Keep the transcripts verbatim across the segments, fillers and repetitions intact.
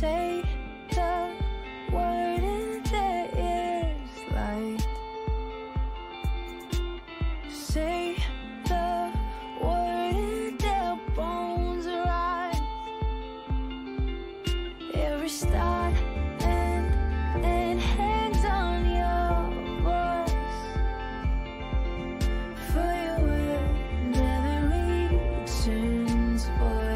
say the word and there is light. Say the word and their bones rise. Every start and end hangs on your voice, for your word never returns void.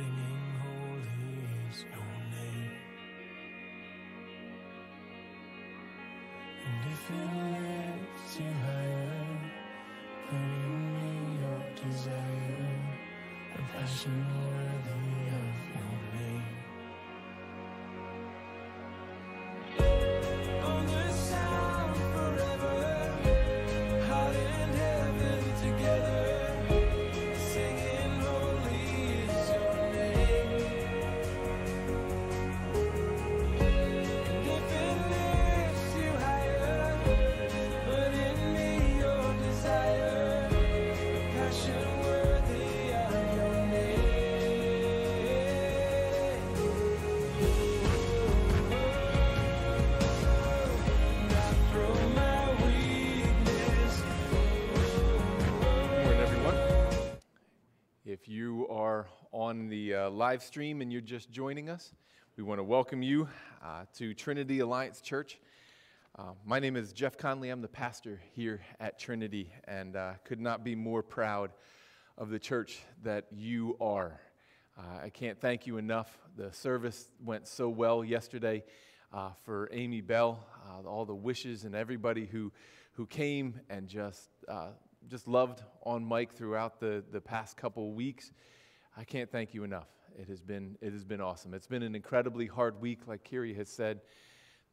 singing, holy is your name. And if it lifts you higher, put in me your desire, a passion worthy of your name. Oh, the sound forever, heart in heaven together. If you are on the uh, live stream and you're just joining us, we want to welcome you uh, to Trinity Alliance Church. Uh, my name is Jeff Conley. I'm the pastor here at Trinity, and uh, could not be more proud of the church that you are. Uh, I can't thank you enough. The service went so well yesterday uh, for Amy Bell, uh, all the wishes and everybody who, who came and just... Uh, Just loved on Mike throughout the, the past couple weeks. I can't thank you enough. It has been it has been awesome. It's been an incredibly hard week, like Kiri has said.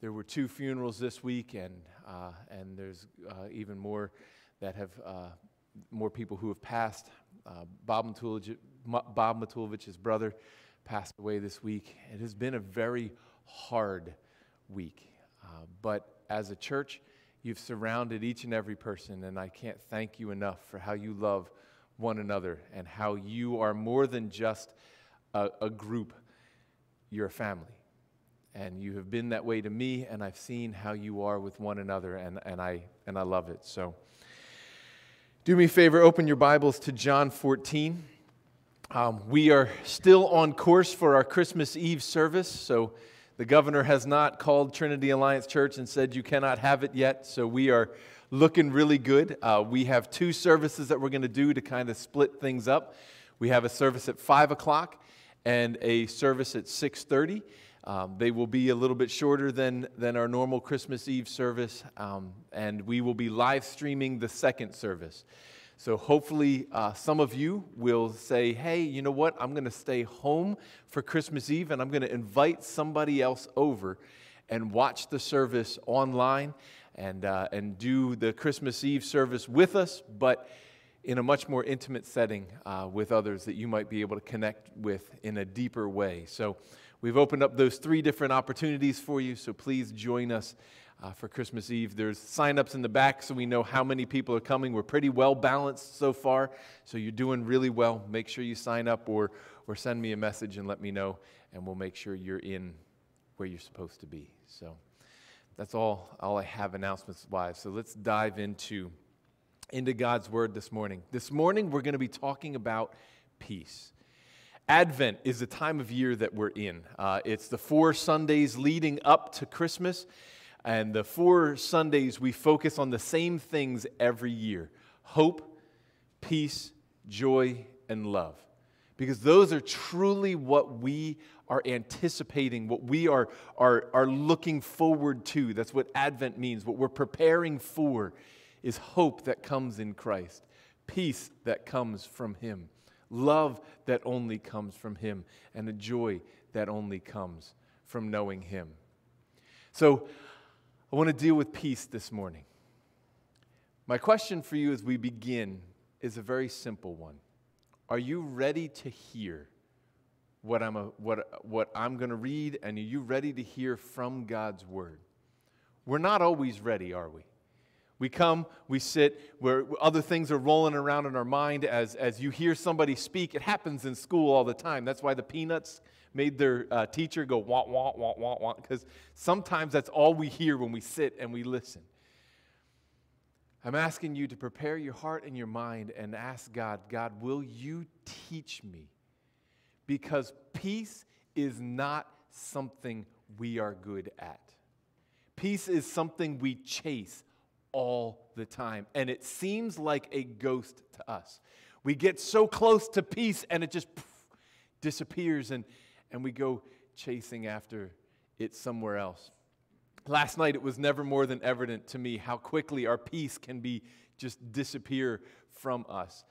There were two funerals this week, and uh, and there's uh, even more that have uh, more people who have passed. Uh, Bob Matulovich, Bob Matulvich's brother passed away this week. It has been a very hard week, uh, but as a church, you've surrounded each and every person, and I can't thank you enough for how you love one another and how you are more than just a, a group. You're a family, and you have been that way to me, and I've seen how you are with one another, and, and, I, and I love it. So do me a favor, open your Bibles to John fourteen. Um, we are still on course for our Christmas Eve service, so the governor has not called Trinity Alliance Church and said you cannot have it yet, so we are looking really good. Uh, we have two services that we're going to do to kind of split things up. We have a service at five o'clock and a service at six thirty. Um, they will be a little bit shorter than, than our normal Christmas Eve service, um, and we will be live streaming the second service. So hopefully uh, some of you will say, hey, you know what, I'm going to stay home for Christmas Eve, and I'm going to invite somebody else over and watch the service online and, uh, and do the Christmas Eve service with us, but in a much more intimate setting uh, with others that you might be able to connect with in a deeper way. So we've opened up those three different opportunities for you, so please join us. Uh, for Christmas Eve. There's sign-ups in the back so we know how many people are coming. We're pretty well balanced so far, so you're doing really well. Make sure you sign up or, or send me a message and let me know, and we'll make sure you're in where you're supposed to be. So that's all, all I have announcements-wise. So let's dive into, into God's Word this morning. This morning we're going to be talking about peace. Advent is the time of year that we're in. Uh, it's the four Sundays leading up to Christmas. And the four Sundays, we focus on the same things every year: hope, peace, joy, and love. Because those are truly what we are anticipating, what we are, are, are looking forward to. That's what Advent means. What we're preparing for is hope that comes in Christ, peace that comes from Him, love that only comes from Him, and a joy that only comes from knowing Him. So I want to deal with peace this morning. My question for you as we begin is a very simple one. Are you ready to hear what I'm, a, what, what I'm going to read, and are you ready to hear from God's Word? We're not always ready, are we? We come, we sit, where other things are rolling around in our mind as, as you hear somebody speak. It happens in school all the time. That's why the Peanuts made their uh, teacher go wah, wah, wah, wah, wah, because sometimes that's all we hear when we sit and we listen. I'm asking you to prepare your heart and your mind and ask God, God, will you teach me? Because peace is not something we are good at. Peace is something we chase all the time, and it seems like a ghost to us. We get so close to peace, and it just disappears and, and we go chasing after it somewhere else. Last night, it was never more than evident to me how quickly our peace can be just disappear from us.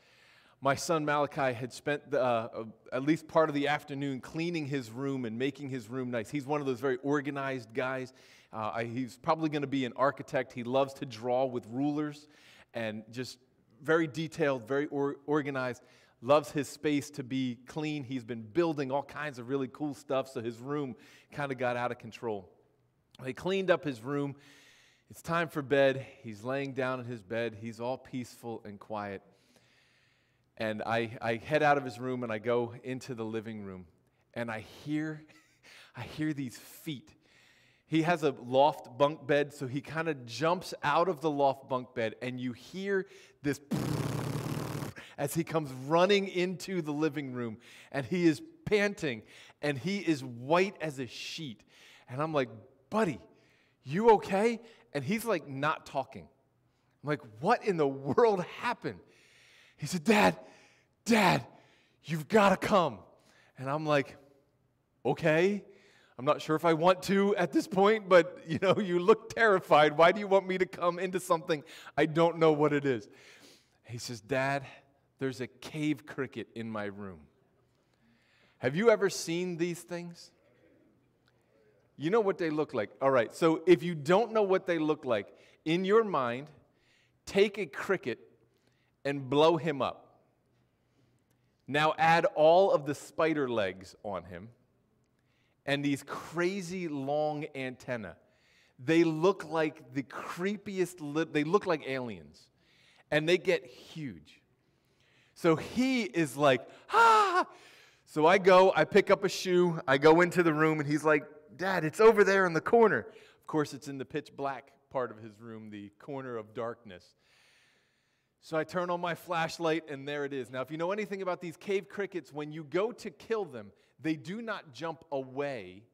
My son Malachi had spent the, uh, at least part of the afternoon cleaning his room and making his room nice. He's one of those very organized guys. Uh, I, he's probably going to be an architect. He loves to draw with rulers and just very detailed, very or organized, loves his space to be clean. He's been building all kinds of really cool stuff, so his room kind of got out of control. They cleaned up his room. It's time for bed. He's laying down in his bed. He's all peaceful and quiet. And I, I head out of his room and I go into the living room. And I hear, I hear these feet. He has a loft bunk bed, so he kind of jumps out of the loft bunk bed. And you hear this as he comes running into the living room. And he is panting. And he is white as a sheet. And I'm like, buddy, you okay? And he's like not talking. I'm like, what in the world happened? He said, Dad, Dad, you've got to come. And I'm like, okay. I'm not sure if I want to at this point, but you know, you look terrified. Why do you want me to come into something I don't know what it is? He says, Dad, there's a cave cricket in my room. Have you ever seen these things? You know what they look like. All right, so if you don't know what they look like, in your mind, take a cricket and blow him up. Now add all of the spider legs on him and these crazy long antennae. They look like the creepiest, li they look like aliens, and they get huge. So he is like, ah! So I go, I pick up a shoe, I go into the room, and he's like, Dad, it's over there in the corner. Of course, it's in the pitch black part of his room, the corner of darkness. So I turn on my flashlight, and there it is. Now, if you know anything about these cave crickets, when you go to kill them, they do not jump away.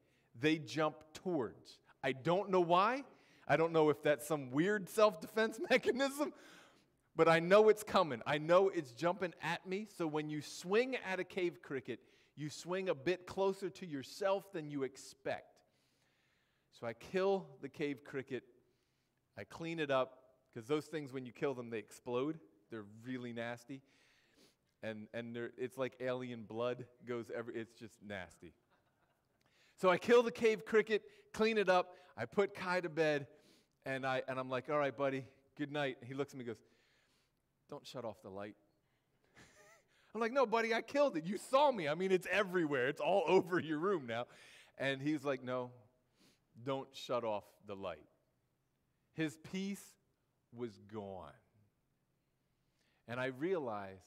They jump towards. I don't know why. I don't know if that's some weird self-defense mechanism, but I know it's coming. I know it's jumping at me. So when you swing at a cave cricket, you swing a bit closer to yourself than you expect. So I kill the cave cricket. I clean it up, because those things, when you kill them, they explode. They're really nasty. And, and it's like alien blood goes every, it's just nasty. So I kill the cave cricket, clean it up. I put Kai to bed, and, I, and I'm like, all right, buddy, good night. And he looks at me and goes, don't shut off the light. I'm like, no, buddy, I killed it. You saw me. I mean, it's everywhere. It's all over your room now. And he's like, no, don't shut off the light. His peace was gone. And I realized,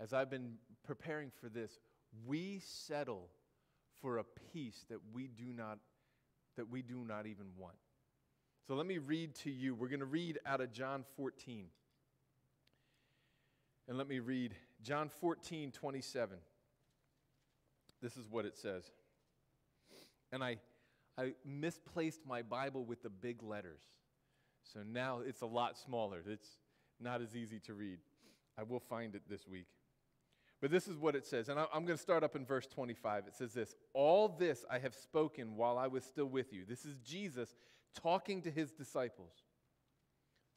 as I've been preparing for this, we settle for a peace that we do not, that we do not even want. So let me read to you. We're going to read out of John fourteen. And let me read John fourteen, twenty-seven. This is what it says. And I, I misplaced my Bible with the big letters. So now it's a lot smaller. It's not as easy to read. I will find it this week. But this is what it says. And I, I'm going to start up in verse twenty-five. It says this, all this I have spoken while I was still with you. This is Jesus talking to his disciples.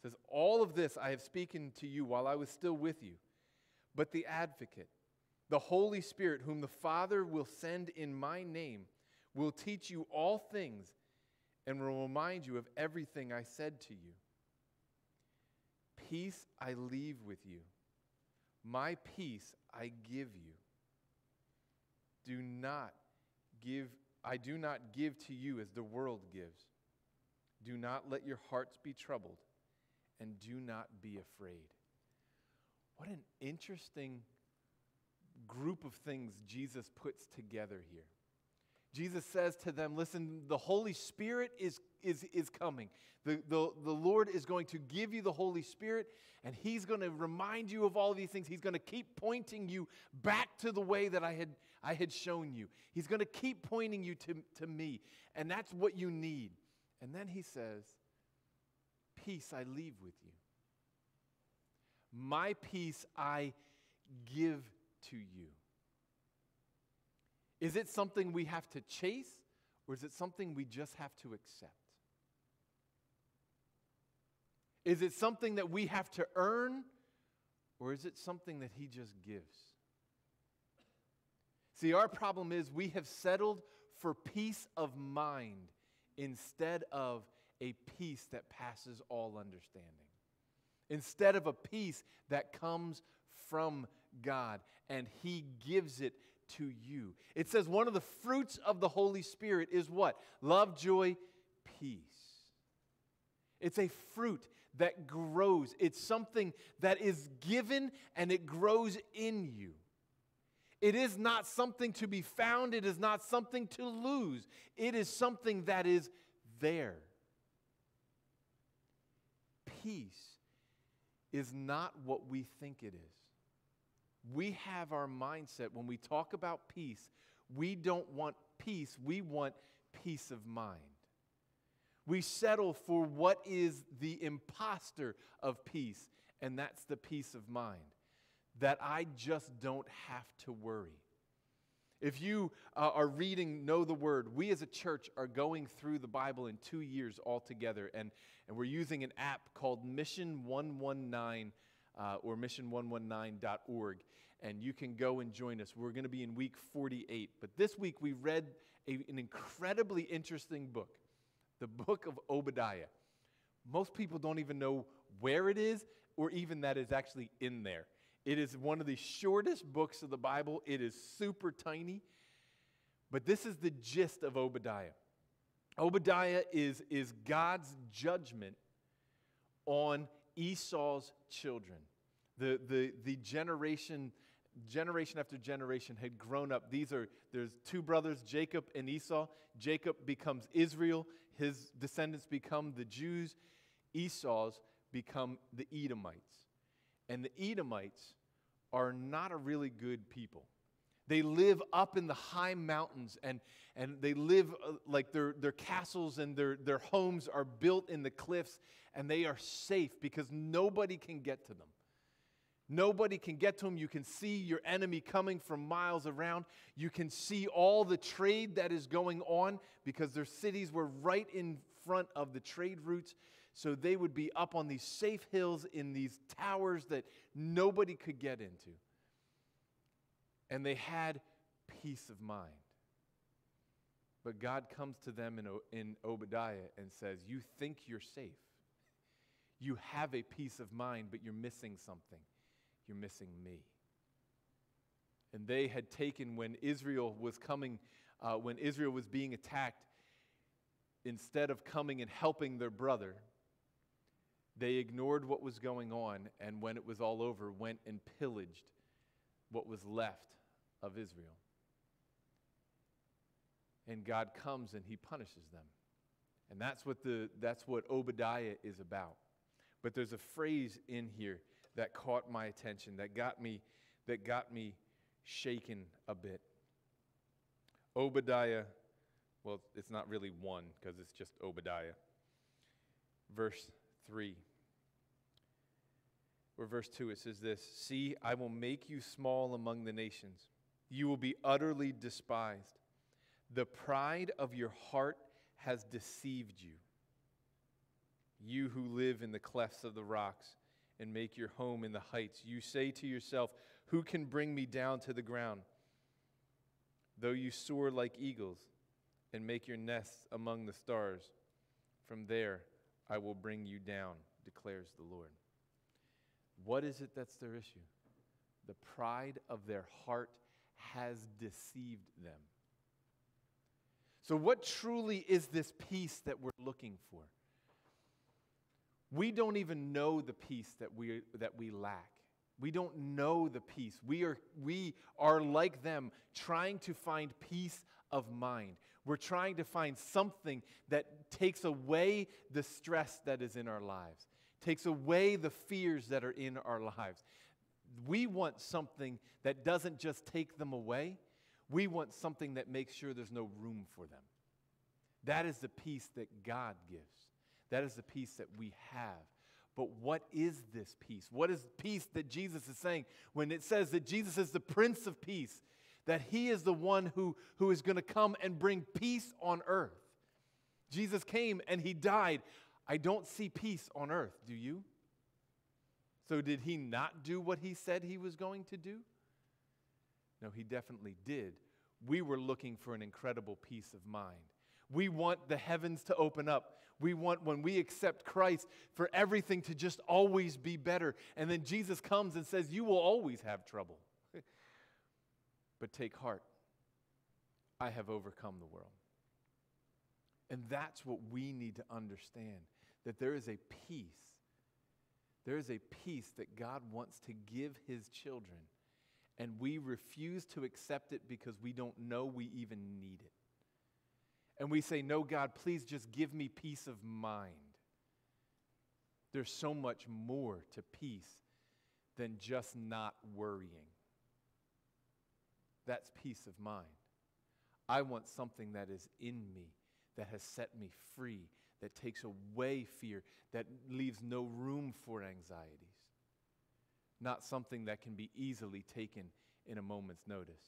It says, all of this I have spoken to you while I was still with you. But the advocate, the Holy Spirit, whom the Father will send in my name, will teach you all things and will remind you of everything I said to you. Peace I leave with you. My peace I give you. Do not give, I do not give to you as the world gives. Do not let your hearts be troubled, and do not be afraid. What an interesting group of things Jesus puts together here. Jesus says to them, listen, the Holy Spirit is, is, is coming. The, the, the Lord is going to give you the Holy Spirit, and he's going to remind you of all of these things. He's going to keep pointing you back to the way that I had, I had shown you. He's going to keep pointing you to, to me, and that's what you need. And then he says, peace I leave with you. My peace I give to you. Is it something we have to chase, or is it something we just have to accept? Is it something that we have to earn, or is it something that he just gives? See, our problem is we have settled for peace of mind instead of a peace that passes all understanding, instead of a peace that comes from God, and he gives it to you. It says one of the fruits of the Holy Spirit is what? Love, joy, peace. It's a fruit that grows. It's something that is given and it grows in you. It is not something to be found. It is not something to lose. It is something that is there. Peace is not what we think it is. We have our mindset when we talk about peace. We don't want peace. We want peace of mind. We settle for what is the imposter of peace, and that's the peace of mind. That I just don't have to worry. If you uh, are reading Know the Word, we as a church are going through the Bible in two years altogether, and, and we're using an app called mission one nineteen uh, or mission one nineteen dot org, and you can go and join us. We're going to be in week forty-eight, but this week we read a, an incredibly interesting book, the book of Obadiah. Most people don't even know where it is or even that it's actually in there. It is one of the shortest books of the Bible. It is super tiny. But this is the gist of Obadiah. Obadiah is, is God's judgment on Esau's children. The, the, the generation, generation after generation had grown up. These are, there's two brothers, Jacob and Esau. Jacob becomes Israel. His descendants become the Jews. Esau's become the Edomites. And the Edomites are not a really good people. They live up in the high mountains, and, and they live uh, like their, their castles and their, their homes are built in the cliffs, and they are safe because nobody can get to them. Nobody can get to them. You can see your enemy coming from miles around. You can see all the trade that is going on because their cities were right in front of the trade routes. So they would be up on these safe hills in these towers that nobody could get into. And they had peace of mind. But God comes to them in, o- in Obadiah and says, you think you're safe. You have a peace of mind, but you're missing something. You're missing me. And they had taken, when Israel was coming, uh, when Israel was being attacked, instead of coming and helping their brother, they ignored what was going on, and when it was all over, went and pillaged what was left of Israel. And God comes and he punishes them. And that's what the that's what Obadiah is about. But there's a phrase in here that caught my attention, that got me, that got me shaken a bit. Obadiah, well, it's not really one because it's just Obadiah. Verse three. Or verse two, it says this, see, I will make you small among the nations. You will be utterly despised. The pride of your heart has deceived you. You who live in the clefts of the rocks and make your home in the heights, you say to yourself, who can bring me down to the ground? Though you soar like eagles and make your nests among the stars, from there I will bring you down, declares the Lord. What is it that's their issue? The pride of their heart has deceived them. So what truly is this peace that we're looking for? We don't even know the peace that we, that we lack. We don't know the peace. We are, we are like them, trying to find peace of mind. We're trying to find something that takes away the stress that is in our lives, takes away the fears that are in our lives. We want something that doesn't just take them away. We want something that makes sure there's no room for them. That is the peace that God gives. That is the peace that we have. But what is this peace? What is peace that Jesus is saying? When it says that Jesus is the Prince of Peace, that he is the one who, who is going to come and bring peace on earth. Jesus came and he died. I don't see peace on earth, do you? So did he not do what he said he was going to do? No, he definitely did. We were looking for an incredible peace of mind. We want the heavens to open up. We want, when we accept Christ, for everything to just always be better. And then Jesus comes and says, you will always have trouble. But take heart. I have overcome the world. And that's what we need to understand, that there is a peace. There is a peace that God wants to give his children. And we refuse to accept it because we don't know we even need it. And we say, no, God, please just give me peace of mind. There's so much more to peace than just not worrying. That's peace of mind. I want something that is in me, that has set me free, that takes away fear, that leaves no room for anxieties. Not something that can be easily taken in a moment's notice.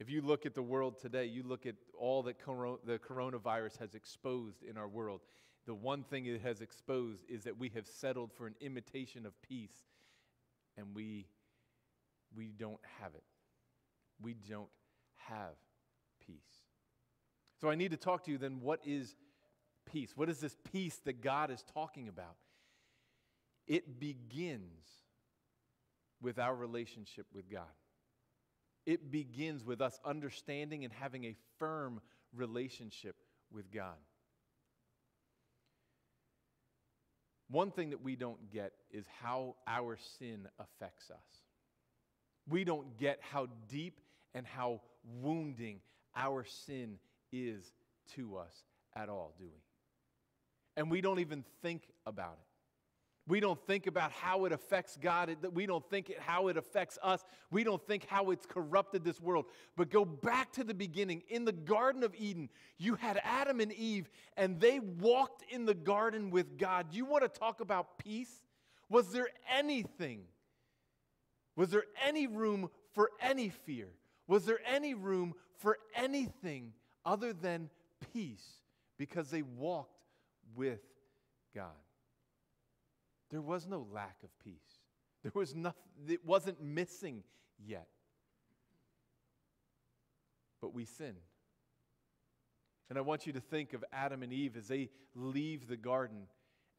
If you look at the world today, you look at all that coro- the coronavirus has exposed in our world, the one thing it has exposed is that we have settled for an imitation of peace, and we, we don't have it. We don't have peace. So I need to talk to you then, what is peace? What is this peace that God is talking about? It begins with our relationship with God. It begins with us understanding and having a firm relationship with God. One thing that we don't get is how our sin affects us. We don't get how deep and how wounding our sin is to us at all, do we? And we don't even think about it. We don't think about how it affects God. We don't think how it affects us. We don't think how it's corrupted this world. But go back to the beginning. In the Garden of Eden, you had Adam and Eve, and they walked in the garden with God. You want to talk about peace? Was there anything? Was there any room for any fear? Was there any room for anything other than peace? Because they walked with God. There was no lack of peace. There was nothing, it wasn't missing yet. But we sin. And I want you to think of Adam and Eve as they leave the garden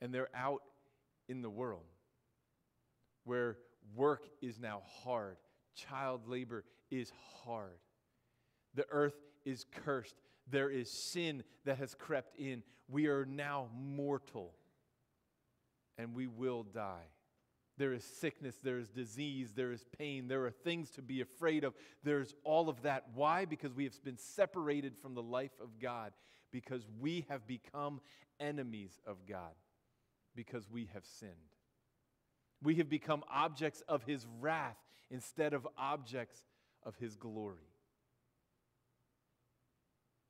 and they're out in the world where work is now hard. Child labor is hard. The earth is cursed. There is sin that has crept in. We are now mortal. And we will die. There is sickness, there is disease, there is pain, there are things to be afraid of. There's all of that. Why? Because we have been separated from the life of God. Because we have become enemies of God. Because we have sinned. We have become objects of his wrath instead of objects of his glory.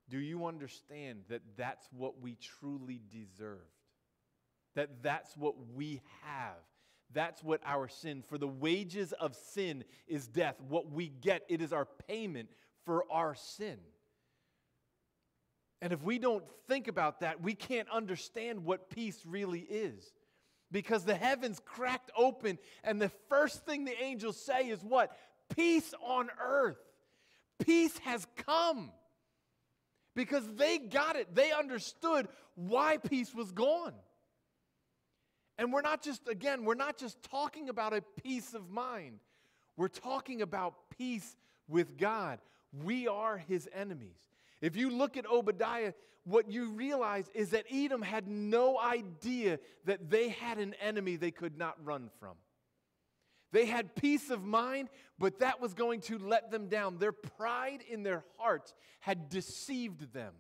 Do you understand that that's what we truly deserve? That that's what we have. That's what our sin, for the wages of sin is death. What we get, it is our payment for our sin. And if we don't think about that, we can't understand what peace really is. Because the heavens cracked open, and the first thing the angels say is what? Peace on earth. Peace has come. Because they got it. They understood why peace was gone. And we're not just, again, we're not just talking about a peace of mind. We're talking about peace with God. We are his enemies. If you look at Obadiah, what you realize is that Edom had no idea that they had an enemy they could not run from. They had peace of mind, but that was going to let them down. Their pride in their hearts had deceived them.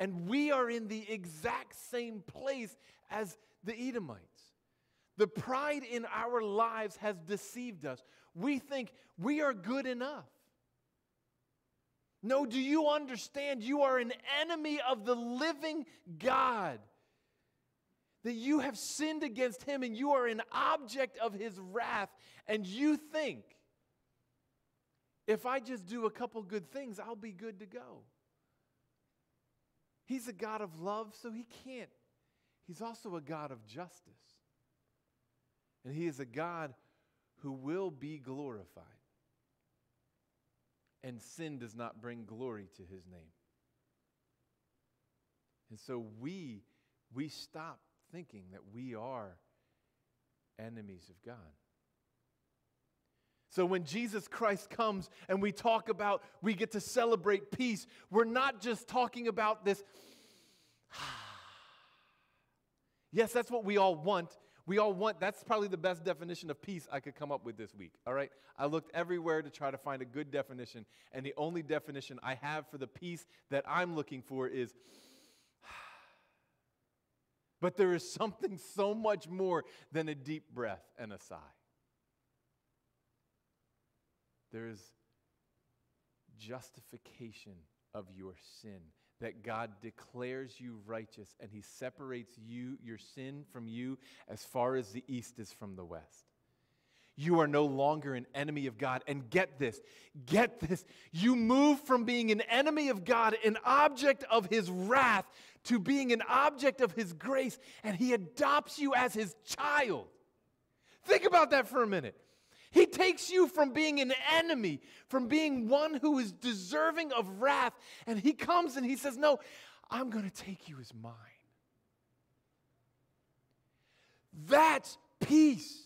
And we are in the exact same place as the Edomites. The pride in our lives has deceived us. We think we are good enough. No, do you understand? You are an enemy of the living God. That you have sinned against him and you are an object of his wrath. And you think If I just do a couple good things, I'll be good to go. He's a God of love, so he can't. He's also a God of justice. And he is a God who will be glorified. And sin does not bring glory to his name. And so we, we stop thinking that we are enemies of God. So when Jesus Christ comes and we talk about, we get to celebrate peace, we're not just talking about this. Yes, that's what we all want. We all want, that's probably the best definition of peace I could come up with this week, all right? I looked everywhere to try to find a good definition, and the only definition I have for the peace that I'm looking for is, but there is something so much more than a deep breath and a sigh. There is justification of your sin, that God declares you righteous and he separates you, your sin from you as far as the east is from the west. You are no longer an enemy of God. And get this, get this. You move from being an enemy of God, an object of his wrath, to being an object of his grace, and he adopts you as his child. Think about that for a minute. He takes you from being an enemy, from being one who is deserving of wrath, and he comes and he says, no, I'm going to take you as mine. That's peace.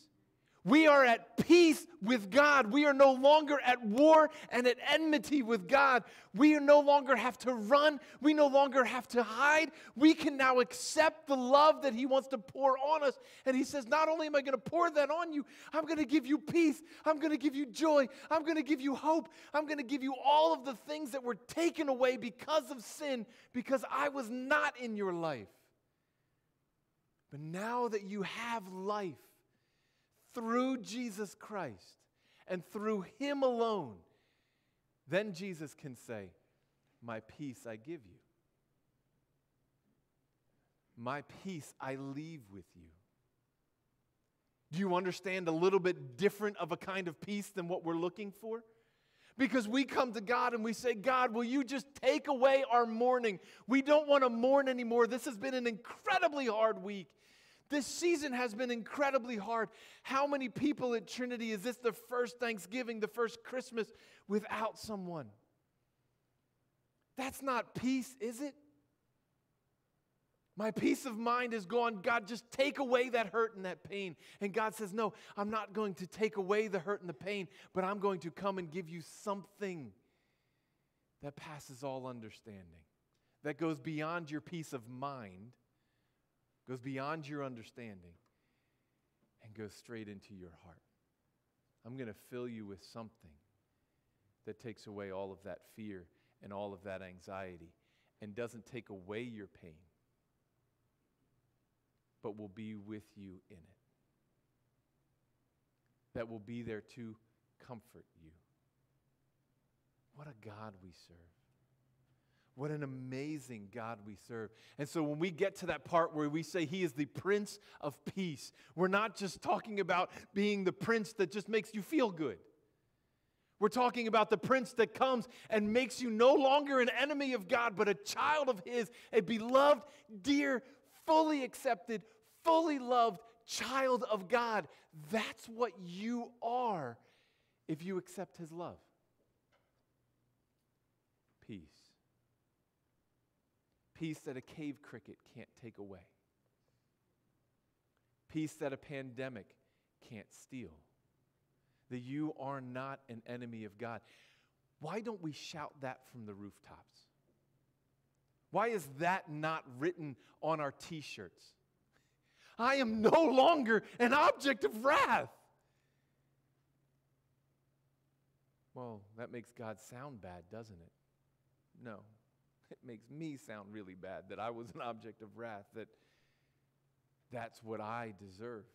We are at peace with God. We are no longer at war and at enmity with God. We no longer have to run. We no longer have to hide. We can now accept the love that he wants to pour on us. And he says, not only am I going to pour that on you, I'm going to give you peace. I'm going to give you joy. I'm going to give you hope. I'm going to give you all of the things that were taken away because of sin, because I was not in your life. But now that you have life through Jesus Christ, and through him alone, then Jesus can say, my peace I give you. My peace I leave with you. Do you understand a little bit different of a kind of peace than what we're looking for? Because we come to God and we say, God, will you just take away our mourning? We don't want to mourn anymore. This has been an incredibly hard week. This season has been incredibly hard. How many people at Trinity is this the first Thanksgiving, the first Christmas without someone? That's not peace, is it? My peace of mind is gone. God, just take away that hurt and that pain. And God says, no, I'm not going to take away the hurt and the pain, but I'm going to come and give you something that passes all understanding, that goes beyond your peace of mind, goes beyond your understanding, and goes straight into your heart. I'm going to fill you with something that takes away all of that fear and all of that anxiety and doesn't take away your pain, but will be with you in it. That will be there to comfort you. What a God we serve. What an amazing God we serve. And so when we get to that part where we say he is the Prince of Peace, we're not just talking about being the prince that just makes you feel good. We're talking about the prince that comes and makes you no longer an enemy of God, but a child of his, a beloved, dear, fully accepted, fully loved child of God. That's what you are if you accept his love. Peace. Peace that a cave cricket can't take away. Peace that a pandemic can't steal. That you are not an enemy of God. Why don't we shout that from the rooftops? Why is that not written on our t-shirts? I am no longer an object of wrath. Well, that makes God sound bad, doesn't it? No. It makes me sound really bad that I was an object of wrath, that that's what I deserved.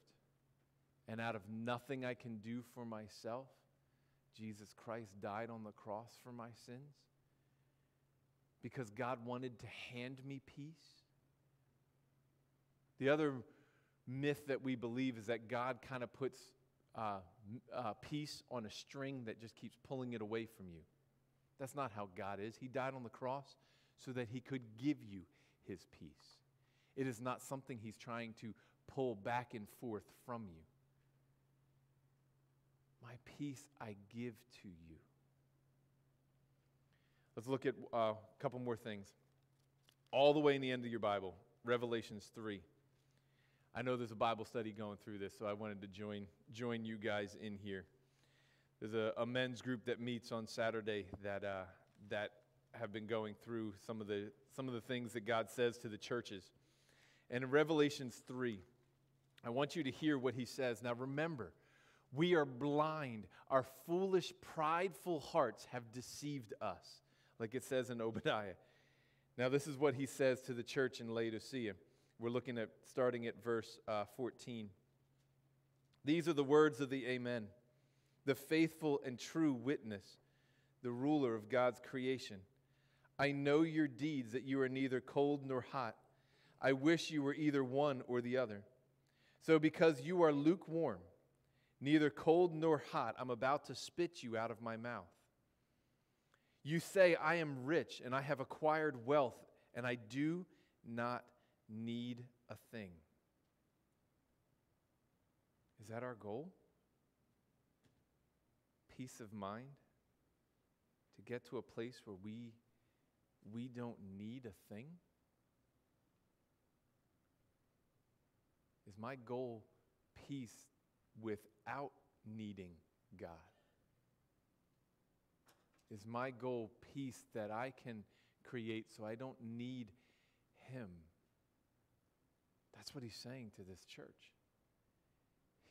And out of nothing I can do for myself, Jesus Christ died on the cross for my sins because God wanted to hand me peace. The other myth that we believe is that God kind of puts uh, uh, piece on a string that just keeps pulling it away from you. That's not how God is. He died on the cross so that he could give you his peace. It is not something he's trying to pull back and forth from you. My peace I give to you. Let's look at uh, a couple more things. All the way in the end of your Bible, Revelations three. I know there's a Bible study going through this, so I wanted to join, join you guys in here. There's a, a men's group that meets on Saturday that, uh, that have been going through some of, the, some of the things that God says to the churches. And in Revelations three, I want you to hear what he says. Now remember, we are blind. Our foolish, prideful hearts have deceived us, like it says in Obadiah. Now this is what he says to the church in Laodicea. We're looking at, starting at verse uh, fourteen. These are the words of the Amen, the faithful and true witness, the ruler of God's creation. I know your deeds, that you are neither cold nor hot. I wish you were either one or the other. So because you are lukewarm, neither cold nor hot, I'm about to spit you out of my mouth. You say, I am rich and I have acquired wealth and I do not need a thing. Is that our goal? Peace of mind? To get to a place where we, we don't need a thing? Is my goal peace without needing God? Is my goal peace that I can create so I don't need him? That's what he's saying to this church.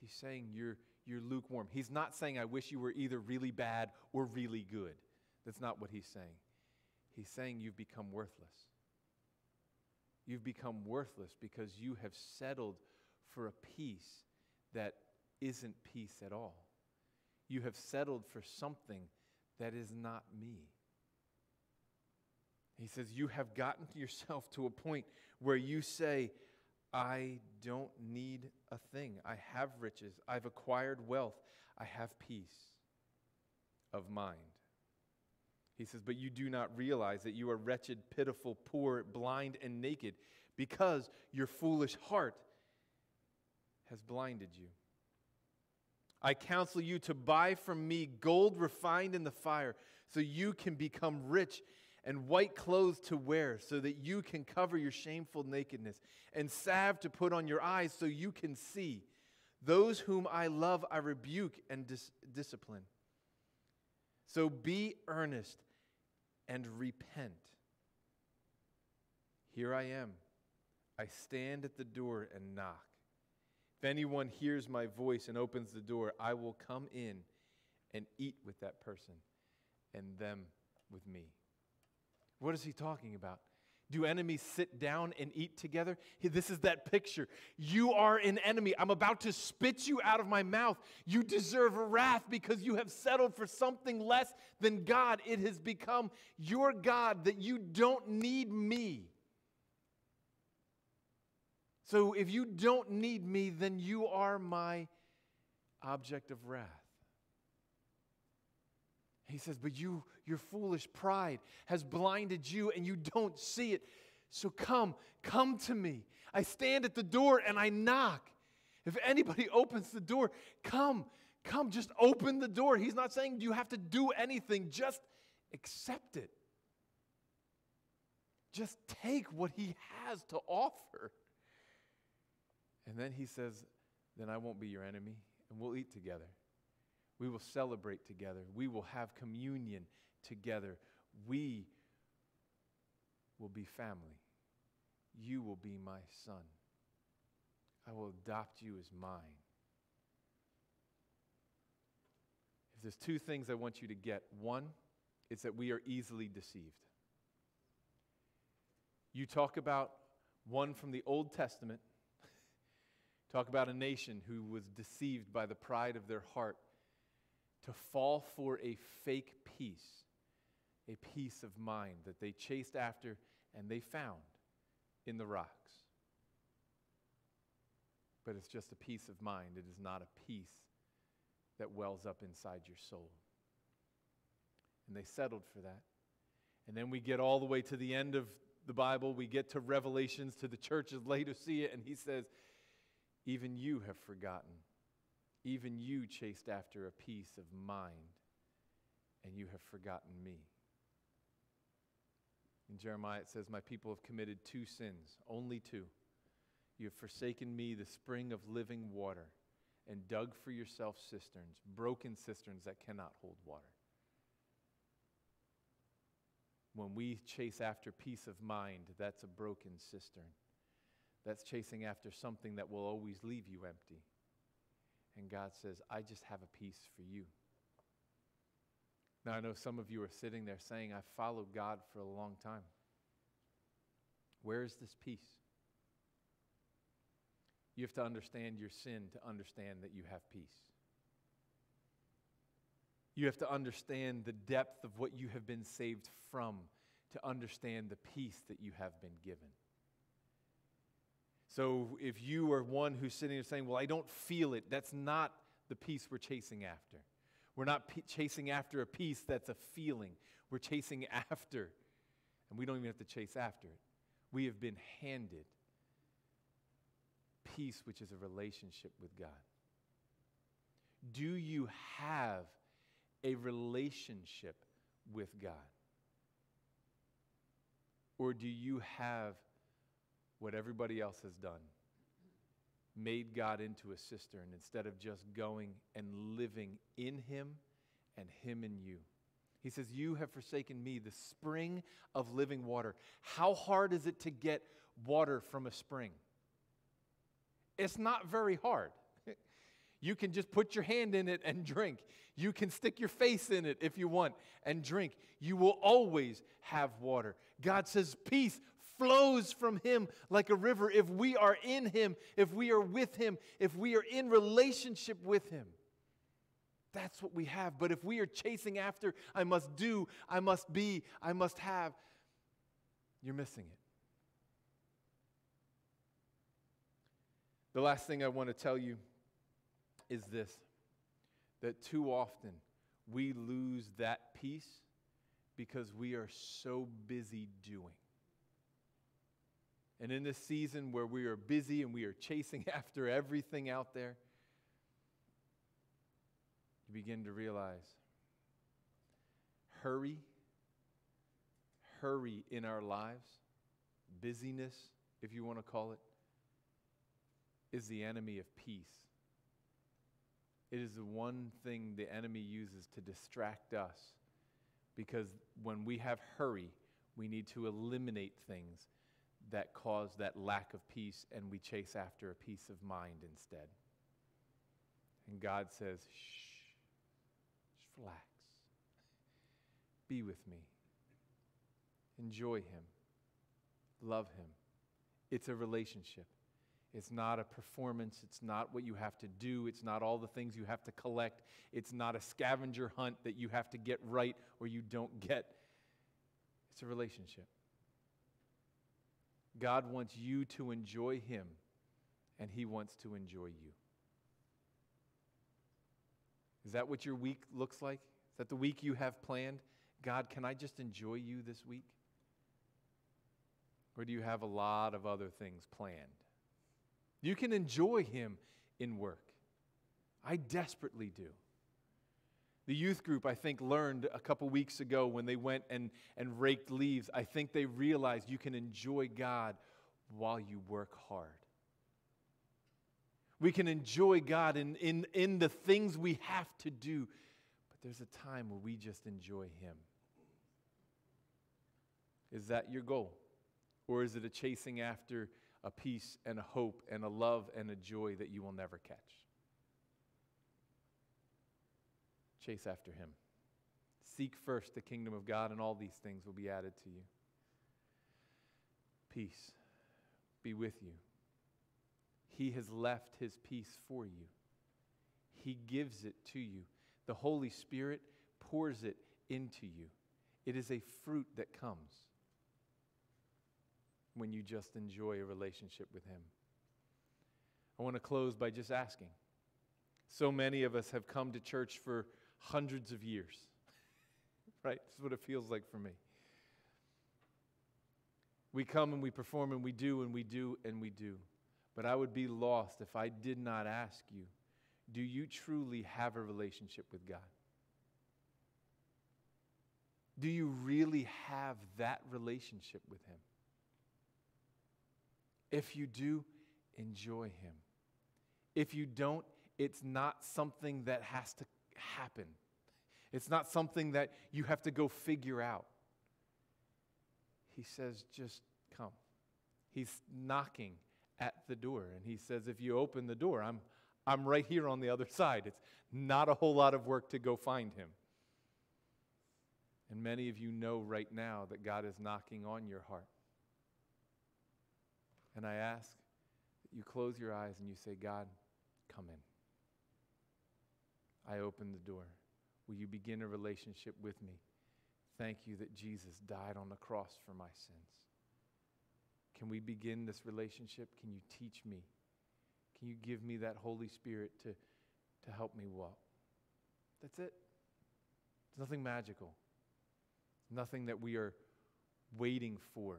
He's saying you're, you're lukewarm. He's not saying I wish you were either really bad or really good. That's not what he's saying. He's saying you've become worthless. You've become worthless because you have settled for a peace that isn't peace at all. You have settled for something that is not me. He says you have gotten yourself to a point where you say, I don't need a thing. I have riches. I've acquired wealth. I have peace of mind. He says, but you do not realize that you are wretched, pitiful, poor, blind, and naked, because your foolish heart has blinded you. I counsel you to buy from me gold refined in the fire, so you can become rich, and white clothes to wear, so that you can cover your shameful nakedness, and salve to put on your eyes, so you can see. Those whom I love I rebuke and dis- discipline. So be earnest and repent. Here I am. I stand at the door and knock. If anyone hears my voice and opens the door, I will come in and eat with that person and them with me. What is he talking about? Do enemies sit down and eat together? This is that picture. You are an enemy. I'm about to spit you out of my mouth. You deserve wrath because you have settled for something less than God. It has become your God that you don't need me. So if you don't need me, then you are my object of wrath. He says, but you, your foolish pride has blinded you and you don't see it. So come, come to me. I stand at the door and I knock. If anybody opens the door, come, come, just open the door. He's not saying you have to do anything. Just accept it. Just take what he has to offer. And then he says, then I won't be your enemy and we'll eat together. We will celebrate together. We will have communion together. We will be family. You will be my son. I will adopt you as mine. If there's two things I want you to get, one is that we are easily deceived. You talk about one from the Old Testament. Talk about a nation who was deceived by the pride of their heart, to fall for a fake peace, a peace of mind that they chased after and they found in the rocks. But it's just a peace of mind. It is not a peace that wells up inside your soul. And they settled for that. And then we get all the way to the end of the Bible. We get to Revelations, to the church of Laodicea, and he says, even you have forgotten. Even you chased after a peace of mind, and you have forgotten me. In Jeremiah, it says, my people have committed two sins, only two. You have forsaken me, the spring of living water, and dug for yourself cisterns, broken cisterns that cannot hold water. When we chase after peace of mind, that's a broken cistern. That's chasing after something that will always leave you empty. And God says, I just have a peace for you. Now, I know some of you are sitting there saying, I've followed God for a long time. Where is this peace? You have to understand your sin to understand that you have peace. You have to understand the depth of what you have been saved from to understand the peace that you have been given. So if you are one who's sitting there saying, well, I don't feel it, that's not the peace we're chasing after. We're not p- chasing after a peace that's a feeling. We're chasing after, and we don't even have to chase after it. We have been handed peace, which is a relationship with God. Do you have a relationship with God? Or do you have what everybody else has done? Made God into a cistern instead of just going and living in him and him in you. He says, you have forsaken me, the spring of living water. How hard is it to get water from a spring? It's not very hard. You can just put your hand in it and drink. You can stick your face in it if you want and drink. You will always have water. God says peace flows from him like a river if we are in him, if we are with him, if we are in relationship with him. That's what we have. But if we are chasing after, I must do, I must be, I must have, you're missing it. The last thing I want to tell you is this, that too often we lose that peace because we are so busy doing. And in this season where we are busy and we are chasing after everything out there, you begin to realize hurry, hurry in our lives, busyness, if you want to call it, is the enemy of peace. It is the one thing the enemy uses to distract us, because when we have hurry, we need to eliminate things that cause that lack of peace, and we chase after a peace of mind instead. And God says, shh, just relax. Be with me. Enjoy him. Love him. It's a relationship. It's not a performance. It's not what you have to do. It's not all the things you have to collect. It's not a scavenger hunt that you have to get right or you don't get. It's a relationship. God wants you to enjoy him, and he wants to enjoy you. Is that what your week looks like? Is that the week you have planned? God, can I just enjoy you this week? Or do you have a lot of other things planned? You can enjoy him in work. I desperately do. The youth group, I think, learned a couple weeks ago when they went and, and raked leaves. I think they realized you can enjoy God while you work hard. We can enjoy God in, in, in the things we have to do, but there's a time where we just enjoy him. Is that your goal? Or is it a chasing after a peace and a hope and a love and a joy that you will never catch? Chase after him. Seek first the kingdom of God, and all these things will be added to you. Peace be with you. He has left his peace for you. He gives it to you. The Holy Spirit pours it into you. It is a fruit that comes when you just enjoy a relationship with him. I want to close by just asking, so many of us have come to church for hundreds of years, right? That's what it feels like for me. We come and we perform and we do and we do and we do. But I would be lost if I did not ask you, do you truly have a relationship with God? Do you really have that relationship with Him? If you do, enjoy Him. If you don't, it's not something that has to happen. It's not something that you have to go figure out. He says, just come. He's knocking at the door. And He says, if you open the door, I'm, I'm right here on the other side. It's not a whole lot of work to go find Him. And many of you know right now that God is knocking on your heart. And I ask that you close your eyes and you say, God, come in. I open the door. Will you begin a relationship with me? Thank you that Jesus died on the cross for my sins. Can we begin this relationship? Can you teach me? Can you give me that Holy Spirit to, to help me walk? That's it. It's nothing magical. Nothing that we are waiting for.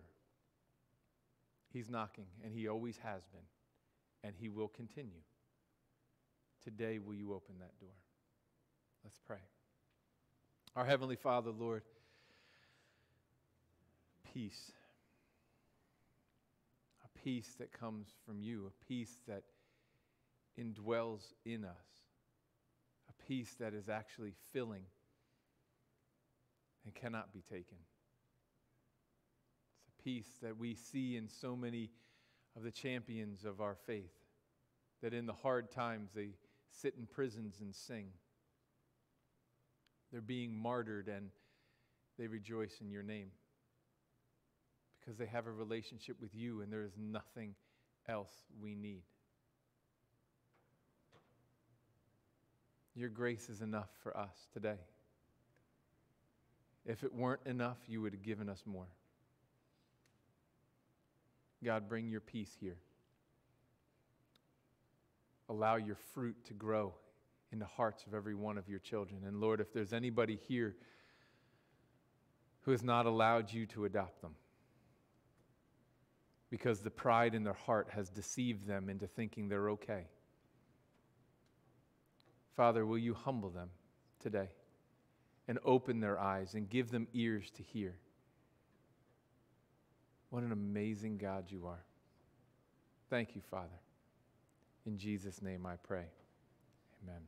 He's knocking, and He always has been, and He will continue. Today, will you open that door? Let's pray. Our Heavenly Father, Lord, peace. A peace that comes from You, a peace that indwells in us, a peace that is actually filling and cannot be taken. It's a peace that we see in so many of the champions of our faith, that in the hard times they sit in prisons and sing. They're being martyred and they rejoice in Your name because they have a relationship with You and there is nothing else we need. Your grace is enough for us today. If it weren't enough, You would have given us more. God, bring Your peace here. Allow Your fruit to grow in the hearts of every one of Your children. And Lord, if there's anybody here who has not allowed You to adopt them because the pride in their heart has deceived them into thinking they're okay, Father, will You humble them today and open their eyes and give them ears to hear? What an amazing God You are. Thank You, Father. In Jesus' name I pray. Amen.